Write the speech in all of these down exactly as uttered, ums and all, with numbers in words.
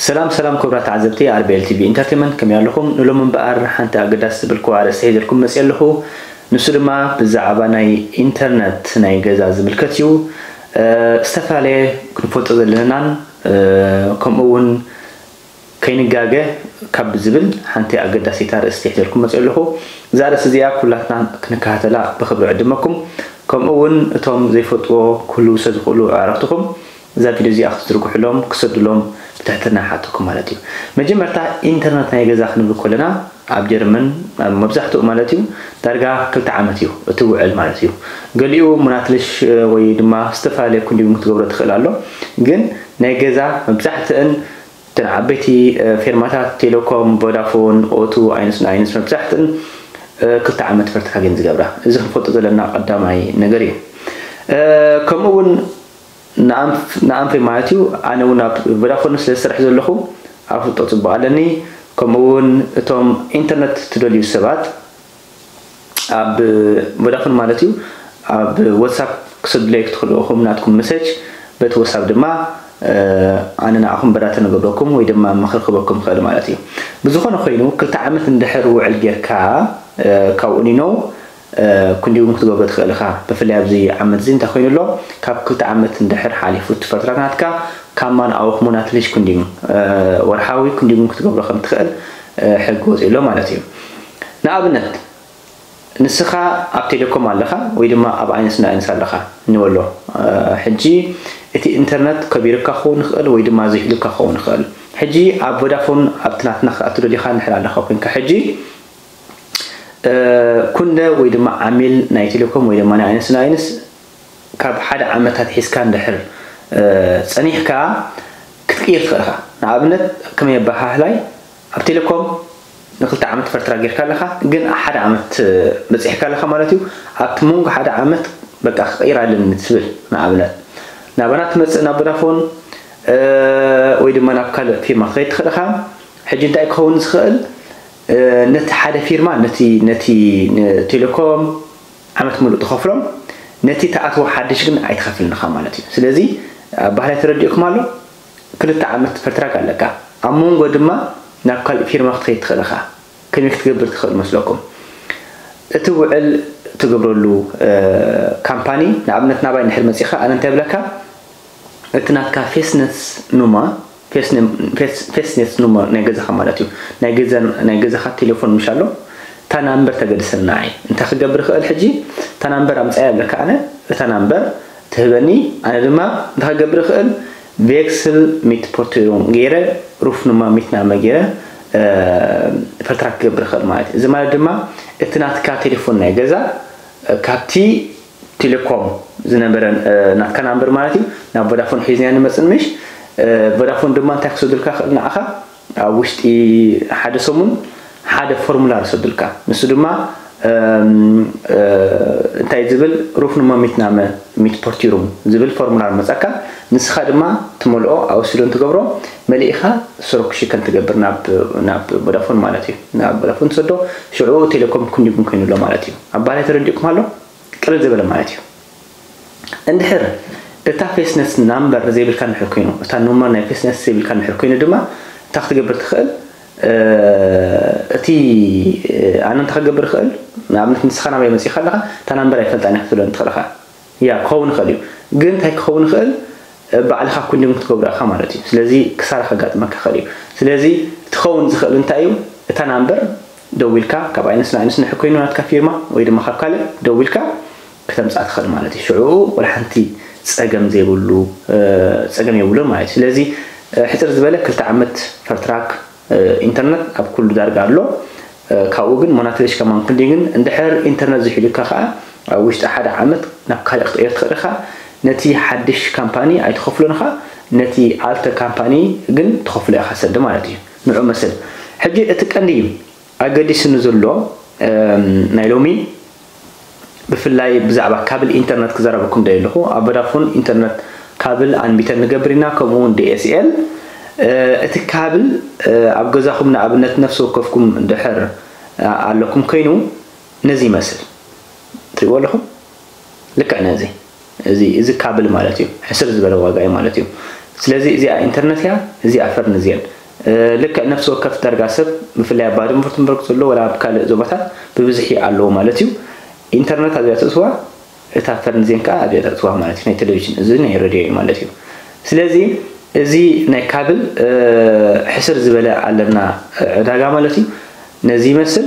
سلام سلام كبرات عزبتي آر بي إل تي في انترتينمنت كم يالكم نلومن بقر حنت أقدس بالكوارث سيدلكم مسأله نسرما بزعبة ناي إنترنت ناي جزاز بالكتيو استفعله كنفوت أذلنا كم أون كين جاجة كاب زبل حنت أقدس يتار استهدلكم مسأله زار سديا كلنا كنكهتلا بخبر عدمكم كم أون توم زي فتوى كلوا صدقوا عرفتكم زاد فيديو زي أخذ تركوا حلم كسر لهم بتحتنا حاتكم مالتيو. مجمع مرتا إنترنت نايجا زاخن بقولنا عبجرمن مبزحتو مالتيو ترجع كل تعامتيو توع المالتيو. قاليو مناتلش ويدما استفعل يكون يوم تجبرت خلاله. جن نايجا مبزحت إن تنعبتي فيرمات تيليكوم فودافون أوتو عينس عينس مبزحت إن كل تعامت فرتها جن تجبره. إذا خفت لنا قدامي نجريو. كمون نعم نعم في ماتيو أنا ونا بدافون سلسلة لهم عرفوا تطبع علني كمون توم إنترنت تدليو سبات أب بدافون مالتيو أب واتساب كسد ليك تدخلوهم ناتكم مسج بيت واتساب دما أنا نعهم براتنا قبلكم ويدما ما خلقكم خير مالتيو بزخون خينو كل تعامل ندحر وعلجير كا كاونينو كن يوم تجربة خالقها بفعلها بزي عمد زين تخوين الله كاب كت عمد تندحر حالي فوت فترة ناتك كمان أو خمنات ليش كن يوم ورحاوي كن يوم تجربة خم تخال حجوز إلا مالتيهم نقابلنا نسخة أبتليكم علىها وإذا ما أبغى نسنا نسالها نقوله حجي إتى إنترنت كبير كخون خال وإذا ما زهيل كخون خال حجي أبودافون أبتناتنا خاطر اللي خان حلال خوين كحجي كنا ويدم عمل نايتلكم ويدم أنا أنس ناينس كاب حدا عملت هتحس كان دحر صنيح كا كتير خلها نعبنت كم يبها هلاي أبتلكم نقلت عملت فترة غير كلها جن حدا عملت بس إحكي لها مراتيو أتمنج حدا عملت بقى خير على النسبة نعبنت نعبنت مس نبرافون ويدم أنا كله في مخيط خلها حجنت أكون خال نت حدا فيرما نتي نتي تيليكوم عملت ملوت خفرم نتي تأثر حدش جن عيد خفلنا خمالتي سلزي بحالة ترديكم على كل تعاملت فترة على كا عمون قدما نقل فيرما خيط خلها كم يكتب تخل مسلكم تقول تقبلوا له كامباني نعملت نبى نحل مسيخة أنا تبلكها تناك فيسنس نوما فيس نم فيس فيس نت نمر نجزة خمالاتيو نجزة نجزة خد تليفون مشالو تنامبر تجلس الناعي أنت خد جبر خال حجي تنامبر أمس قبل كأنا تنامبر تهبني أنا لما ده جبر خال بيكسل ميت بورتيون غيره روف نما ميت نام غيره فترة جبر خال مايت إذا ما لما إتنات كتليفون نجزة كتي تليكوم زنبرن نات كنامبر مالاتيو نبودافون حيزني أنا مثلا مش فودافون دمان تاخذ لك نعها وشتي حدا سمون حدا فورمولار سدلك نس دما انتي زبل روفن ما متنامه ميت بورتيروم زبل فورمولار مزاكا نس خدما تملؤ او سلون تغبرو مليخه سرك شكن تغبرنا ناب فودافون مالتي ناب فودافون سدو شعو تيليكوم كن يمكن له مالتي ابالي ترديكم الله قل زبل مالتي اندحر تا فيسنس نمبر زي بالكان حكينو تا نمبر ناي فيسنس زي بالكان حكينو دما تاخذ جبر تخل اتي انا تاخذ جبر خل نعمت نسخنا ما يمسي خلها تا نمبر يفتاني حتلو نتخلها يا كون خليو كن تاي كون خل بعلها كل يوم تكبر خا مالتي سلازي كسار حقات ما كخليو سلازي تخون زخل نتايو تا نمبر دويلكا كباينس ناينس نحكينو نتكفيرما وي دما خكال دويلكا كتمصات خل مالتي شعو ولا حنتي ጸገም ዘይብሉ ጸገም የውሉ ማለት ስለዚህ ሕጥር ዝበለ ክልተ ዓመት ፈርትራክ ኢንተርኔት ኣብ ኩሉ ዳርጋ ኣሎ ካብኡ ግን ሞናተሪሽ ከማን ኩንዲግን እንድሕር ኢንተርኔት ዝሕልካ ከዓ ውሽጢ ሓደ ዓመት ናብ ካልእ ክትቀይር ትኽእልካ ነቲ ሓድሽ ካምፓኒ ኣይትኸፍሎንኻ ነቲ ኣልተ ካምፓኒ ግን ትኸፍሎ ኢኻ ሰድ ማለት እዩ ንዑ መስል ሕጂ እቲ ቀንዲ ኣገዲስኒ ዘሎ ናይ ሎሚ بفلاي بزعبة كابل إنترنت كزربكم ده اللي هو أبدافون إنترنت كابل عن بيتنا جبرنا كمون دي إس إل الكابل أبجزاكم من أبنات نفسه كفكم دحر علىكم كينو نزي مثل تقول لهم لك نزي زي إذا كابل مالتيو حسر زبالة واقعي مالتيو سلازي زي إنترنت يا زي أفرن زين لك نفسه كف درجة سب مثل عباد مفروض نبرك له ولا بكال زوجتها ببزحي على مالتيو إنترنت هذا يتسوى تفرن زين كأبي يتسوى مالتي نتلفزيون زين يردي مالتيو سلازي زي نكابل حسر زبالة علمنا درجة مالتي نزي مثل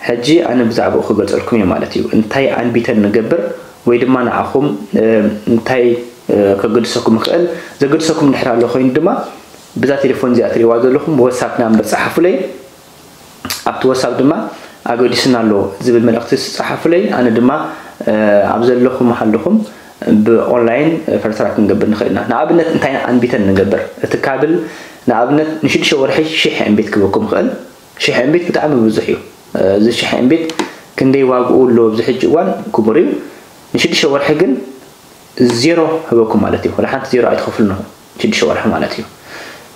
هجي أنا بزعب أخو قلت لكم يا مالتيو انتي عن بيت النجبر ويدما نعخم انتي كقدسكم مخال ذا قدسكم نحرق له خوين دما بذا تليفون زي أتري واجد لكم بوساقنا عم بتصحف لي أبتوساق دما أقدسنا له زبل من أقتس صحف لي أنا دما أبزل لكم محل لكم بأونلاين فرتراك نجبر نخيلنا نعبنا انتي عن بيت النجبر تكابل نعبنا نشيل شو ورحي شيح عن بيت كبكم خال شيح عن بيت بتعمل بزحيو زي شيح عن بيت كندي واقول له بزحج وان كبريو نشيل شو ورحي زيرو هبكم مالتي ولا حتى زيرو أدخلنا جد شو أرحم مالتي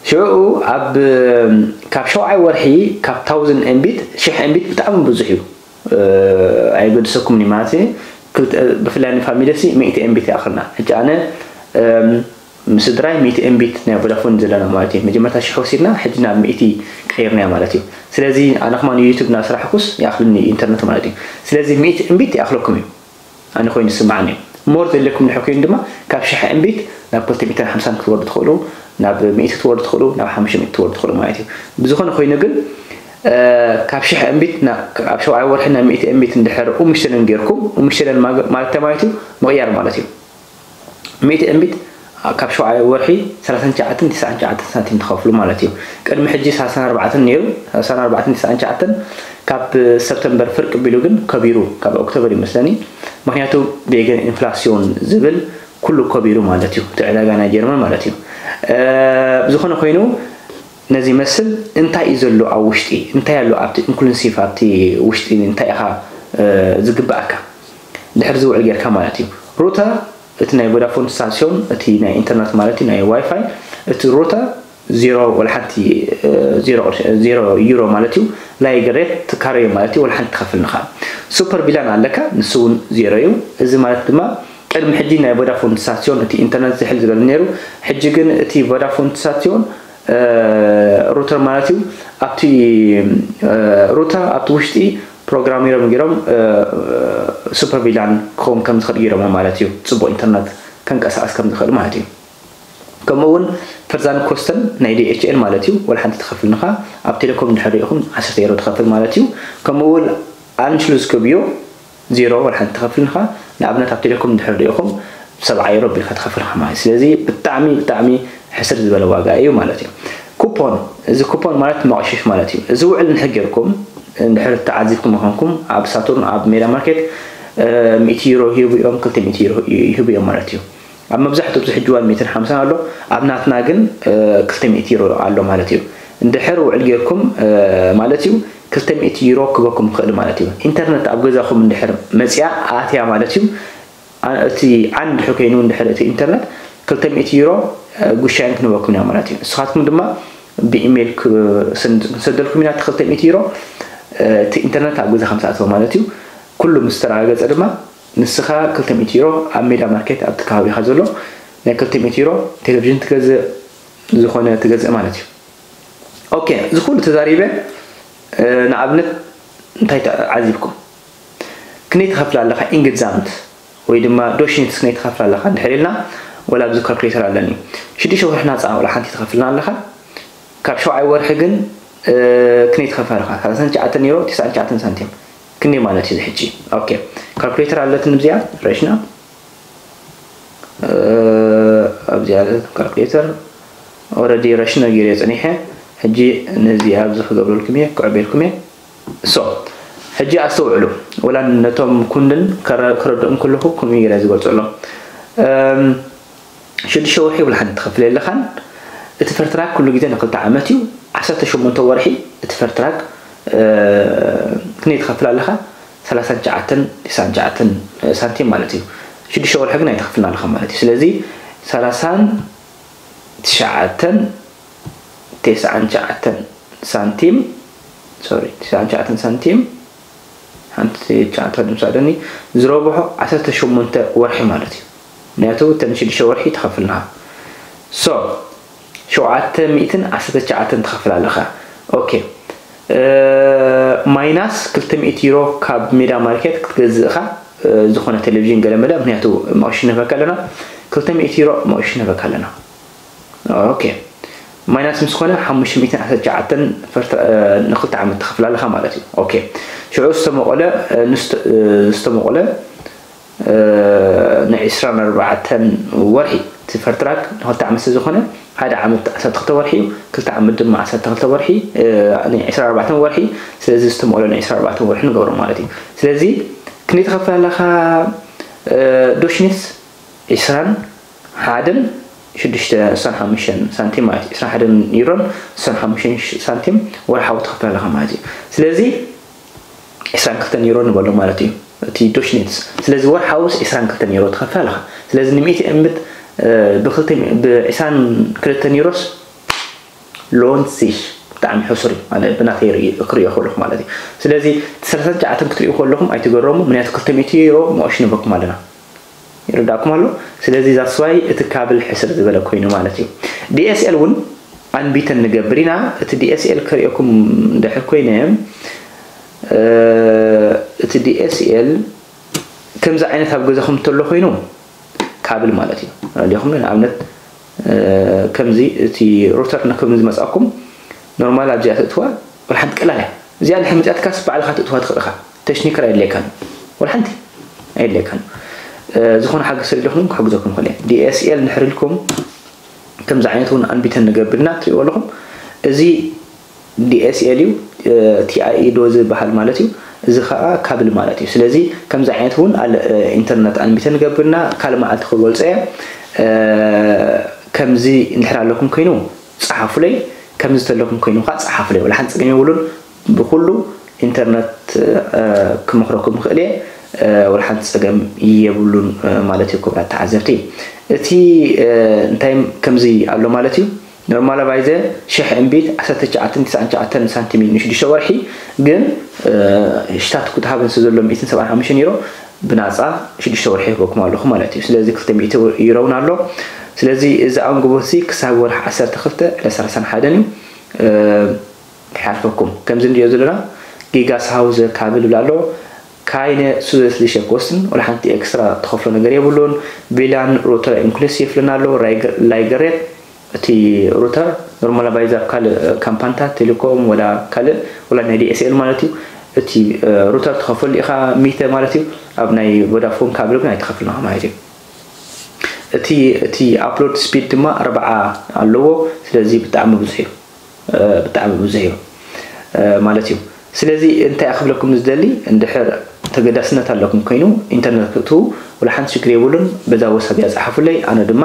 شو عب كاب شو عورحي كاب ثاوزن إمبيت شح إمبيت بتعمل بزحيو أي قد سكم نماتي كنت بفلان فاميلي سي مئة إمبيت آخرنا حجانا مسدراي مئة إمبيت نافلافون زلنا مالتي مجمعة شحو سيرنا حجنا مئة كيرنا مالتي سلازي أنا كمان يوتيوب ناس راح أقص يأخذني إنترنت مالتي سلازي مئة إمبيت يأخذكم أنا خوين سمعني مورد لكم الحكيين دما كاب شح إمبيت نابلت مئتين خمسين تورد خلو ناب مئة تورد خلو ناب حمش مئة تورد خلو مايتي بزخون خوي نقل كاب شح إمبيت نا كاب شو عاور حنا مئة إمبيت ندحر ومشتري نجيركم ومشتري ما ما تمايتي مغير مالتي مئة إمبيت كاب شو عاور حي ثلاثين جعتن تسعين جعتن سنتين تخافلو مالتي كان محجي سنة أربعة نيرو سنة أربعة تسعين جعتن كاب سبتمبر فرق بيلوجن كبيرو كاب أكتوبر مثلاني مهنياتو بيجن إنفلاسيون زبل كله كبيرو مالتيو تعلاجنا جرمان مالتيو ااا بزخنا خوينو نزي مثل أنت إزلو عوشتي أنت يلو عبتي إن كل صفاتي وشتي أنت إخا زقبعك لحرزو على جرك مالتيو روتا اتنا فودافون ستاسيون اتنا إنترنت مالتي نا واي فاي ات روتا زيرو ولا حتى زيرو زيرو يورو مالتيو لا يجريت كاري مالتي ولا حتى تخفل نخا سوبر بلان عليك نسون زيرو يوم إذا مالت ما قدم حدينا فودافون ستاسيون تي إنترنت زحل زبل نيرو حجيجن تي فودافون ستاسيون روتر مالتيو أبتي روتر أبتوشتي برنامج يرام يرام سوبر بلان كم كم تخل يرام مالتيو سبوا إنترنت كان كأساس كم تخل مالتيو كمون فرزان كوستن نادي إتش إل مالتيو ولا حد تخفل نخا أبتي لكم نحرقهم عشرة يورو تخفل مالتيو كمون أنشلوز كبيو زيرو ولا حد تخفل نخا نعبنا تبتي لكم نحرقهم سبعة يورو بالخد تخفل نخا ماي سلازي بالتعمي بالتعمي حسر زبالة واقعية مالتيو كوبون إذا كوبون مالت معشيش مالتيو إذا وعلن حقيركم نحرق تعزيفكم مخانكم عب ساتورن عب ميلا ماركت مئة يورو هيو بيوم كلت مئة يورو هيو بيوم مالتيو عم بزحته بزح جوال مئتين خمسين على عبنات ناقن كلت مئة يورو على مالتيو ندحروا عليكم مالتيو كلت مئة يورو كبكم خل مالتيو إنترنت أبجزاكم ندحر مسيا عاتيا مالتيو أتي عند حكينون ندحرت إنترنت كلت مئة يورو قشانك نوكم يا مالتيو سخاتكم دما بإيميل سند سدلكم منات كلت مئة يورو إنترنت أبجزا خمسة أتوا مالتيو كل مستراجع دما نسخة كلت مئة يورو عميل ماركت أبتكاوي خذله نكلت مئة يورو تلفزيون تجز زخونة تجز مالتيو أوكي زخون تزاريبه نعبنت نتايت عذبكم كنيت خفل على خا إنجت زامت ويدما دوشين تسكنيت خفل على خا نحللنا ولا بذكر كريتر علني شدي شو رحنا تسعة ولا حنتي تخفلنا على خا كاب شو عيور حقن كنيت خفل على خا ثلاثين جعتن يورو تسعة جعتن سنتيم كني مالتي زحجي أوكي كالكوليتر على تنبزيع رشنا أبزيع كالكوليتر أوردي رشنا جريت أنيحة هجي نزيع بزخ قبل الكمية قبل الكمية صو هجي عسوا علو ولا نتوم كندن كر كردم كله كمية رز قلت علو شد شوحي ولا حد تخفل اللخان اتفرتراك كله جدا نقلت عمتي عسى تشوف منتورحي اتفرتراك كنيت خفل على خا ثلاثة جعتن تسعة جعتن سنتين مالتي شدي شو الحقنا يتخفلنا على خا مالتي سلزي ثلاثة جعتن تسعة جعتن سنتين سوري تسعة جعتن سنتين هنتي جعتن مساعدني زروبه عشرة شو منت ورحي مالتي ناتو تمشي شو ورحي تخفلنا so شعات مئتين عشرة شعات تخفل عليها. أوكي. مايناس كلت مئة يورو كاب ميدا ماركت كتجزها زخونة تلفزيون قال مدا بنياتو ماشينا فكالنا كلت مئة يورو ماشينا فكالنا. أوكي. مايناس مسخونة حمش مئتين عشرة شعات فرت نخلت عم تخفل عليها مالتي. أوكي. شو استمقله نست استمقله نعشران أربعة ورحي سفر تراك هل تعمل سزخنة هذا عمل عشان تخت ورحي كل تعمل دم عشان تخت ورحي نعشران أربعة ورحي سلزي استمقله نعشران أربعة ورحي نقول مالتي سلزي كنيت خفى لها دوشنس عشران حادم شدشت سان حمشن سنتيم عشران حادم يرون سان حمشن سنتيم ولا حاول تخفى لها مالتي سلزي عشران كتن يرون نقول مالتي تی دوش نیست. سلزی وار حاوس ایسان کلتنی رو تخفل خا. سلزی نمی‌تی امید بخلتی به ایسان کلتنی روس لونسیش تعم حسری. من بناتیری اقریه خورم مالدی. سلزی سرسان جعتم کتری خورم ایت گررم منیت کلتنیتی رو ماشین بکم مالنا. یرو داکم مالو. سلزی زاسوای ات کابل حسر دبلا کوینو مالدی. دی اس ال ون آن بیتن نجبرینا ات دی اس ال کریکم ده کوینم. እቲ ዲኤስኤል ከምዚ ዓይነት ኣብ ገዛኹም ተሎ ኮይኑ ካብል ማለት እዩ ኣለኹም ንኣብነት ከምዚ እቲ ሩተር ንከምዚ መጻኩም ኖርማል ኣጃት እትዋ ወልሓንቲ ቀላል እዚኣ ልሕምጫት ካስ ባዕልኻ እትዋ ትኽእልኻ ቴክኒክ ኣይለካን ወልሓንቲ ኣይለካን ዝኾነ ሓገዝ ስለለኹም ክሕግዘኩም ኸለ ዲኤስኤል ንሕርልኩም ከምዚ ዓይነት እውን ኣንቢተን ንገብርና ትሪእዎ ኣለኹም እዚ ዲኤስኤል እዩ ቲኣኢ ዶዝ ባህል ማለት እዩ زخاء كابل مالاتي. سلزي كم زعيتون على الإنترنت عن بيتنا جبرنا كلمة تقول سيا كم زي نحرق لكم كينو صحاف لي كم زت لكم كينو خاص صحاف لي ولا حد سكان يقولون بقولوا إنترنت كم خرقكم خليه ولا حد سكان يقولون مالاتي كبرت تعزفتي. تي نتايم كم زي على مالاتي. نورمالا بايزة شح امبيت عسات جعتن تسعة جعتن سنتيمين نشدي شوارحي جن اشتات كنت هابن سوزلهم مئتين سبعة خمسين يورو بنازع شدي شوارحي بكم على خم على تيس لازم كنت مئتين يورو نعلو سلازي إذا عن جوبسي كسر ورح عسر تخفته لسر سن حداني حرفكم كم زين يزلنا جيجاس هاوز كامل ولعلو كاين سوزت ليش قصن ولا حنتي إكسترا تخفلنا قريب ولون بلان روتر إنكليسيف لنا لو لايجريت تی روتر نرمال باید کل کمپانتا تلکوم ولا کل ولا نهی اسیل مالاتیو تی روتر تخفل اخا میته مالاتیو ابنای ودافون کابل کنای تخفل نه ماهی تی تی اپلود سپید ما اربعه علوه سلزی بتعمل بزهیو بتعمل بزهیو مالاتیو سلزی انت اخبلكم مزدلی اندحر تقدس نت علكم کینو اینترنت تو ولا حن شکری ولن بداو سبیع زحفلی آن دم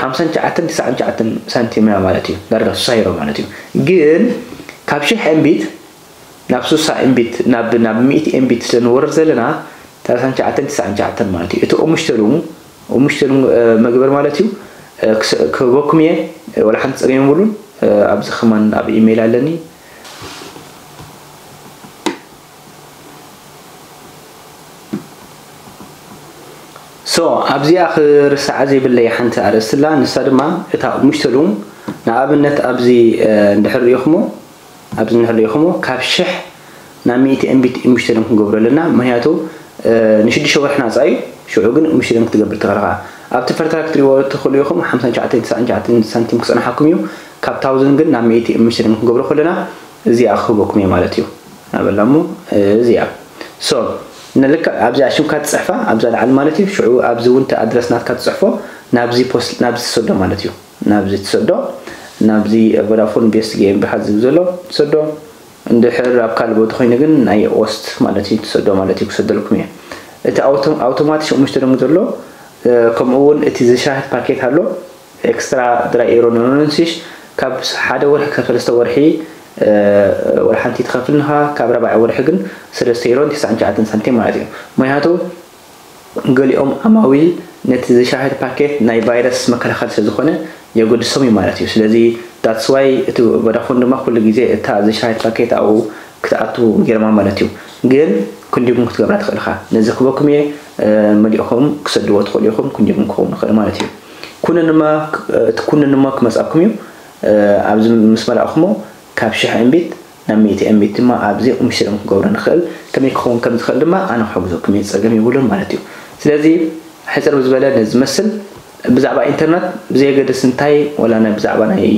خمسان جعتن تسعان جعتن سنتيمتر مالتيو درجة صغيرة مالتيو جن كابشح إمبيت نفسه سا إمبيت نب نب مئة إمبيت سنور زلنا تسعان جعتن تسعان جعتن مالتيو إتو أمشترون أمشترون مجبر مالتيو كس كوكمية ولا حد سريع يقولون أبز خمان أب إيميل علني سو أبزي آخر ساعة زي بالله حنت أرسلها نصدر ما إتاق مشتلون نقابلنت أبزي نحر يخمو أبزي نحر يخمو كابشح ناميتي أمبيت مشتلون قبر لنا ما هي تو نشدي شو إحنا زاي شو عقن مشتلون تقبل تغرقها أبتفرتك تريوا تدخل يخمو خمسة جعتين تسعة جعتين سنتيم كسر حكميو كاب تاوزن قن ناميتي مشتلون قبر خلنا زي آخر بكمية مالتيو نقابلنمو زي سو نلک ابزار عشیم کات صحفه ابزار علمانیتی شعور ابزون تا آدرس نات کات صحفه نابزی پست نابزی صدا مالاتیو نابزی صدا نابزی ورافون بیست گیم به حذف زلو صدا اندحر اب کالب و تخوین گن نای اوست مالاتی صدا مالاتی صدا لکمیه ات اوتوم اوتوماتیش مشترم زلو کم اون اتیز شاهد پاکت هلو اکسترا درای ایرونونسیش کابس حدا ور کابس استوارحی والحانتي تخافلنها كابرا بعد أول حقن سلسة يرون تسعة جعتن سنتين معديو مهاتو قال يوم أماويل نتيجة شاهد باكيت ناي فيروس مكان خالص زخنة يقول سمي معرتيو سلذي تاتسواي تو بداخل ما كل جزء تاز شاهد باكيت أو كتأتو غير ما معرتيو قال كل يوم كتقابل تخلخا نزخبكم يه مليقهم كسدوات خليقهم كل يوم كهم خل معرتيو كنا نما تكون نما كمس أبكميو أبز مسمار أخمو كابشح أمبيت نميتي أمبيت ما أبزي ومشرم قورن خل كم يكون كم تخل ما أنا حبزه كم يتسجم يقولون معرتيو سلذي حسر بزبالة نزمسل بزعبة إنترنت بزي قد سنتاي ولا أنا بزعبة أنا هي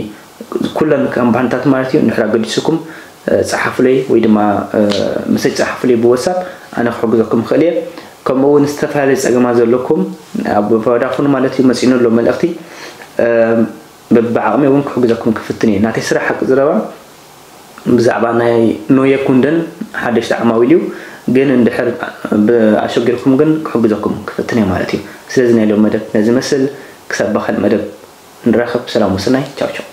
كلهم كم بانتات معرتيو نحرق جلسكم صحف لي ويدما مسج صحف لي بواتساب أنا حجزكم خليه كم هو نستفعل الأجمع زلكم أبو فادخون معرتيو مسينو لو ملأختي ببعامي وينك حجزكم كفتني نعطي سرعة حق زرابة بزعبة أنا نو يكوندن حدش عماويليو جن اندحر بأشجركم جن حجزكم كفتني معرتيو سلزنا لو مدب نزمسل كسب بخل مدب نرخب سلام وسناي تشاو تشاو.